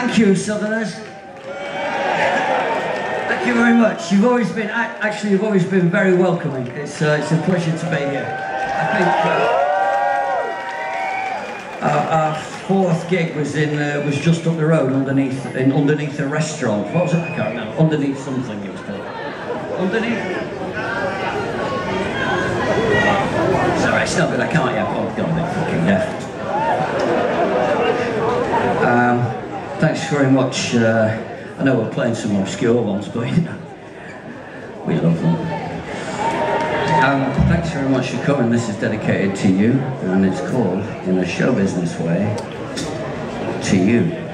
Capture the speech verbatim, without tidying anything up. Thank you, Southerners. Thank you very much. You've always been, actually, you've always been very welcoming. It's, uh, it's a pleasure to be here. I think uh, our, our fourth gig was in uh, was just up the road, underneath in underneath a restaurant. What was it? I can't remember. Underneath something it was called. Underneath. Sorry, it's not good. I can't. Yeah. Oh God, they're fucking deaf. Um, thanks very much. Uh, I know we're playing some obscure ones, but you know, we love them. Um, thanks very much for coming. This is dedicated to you, and it's called, in a show business way, to you.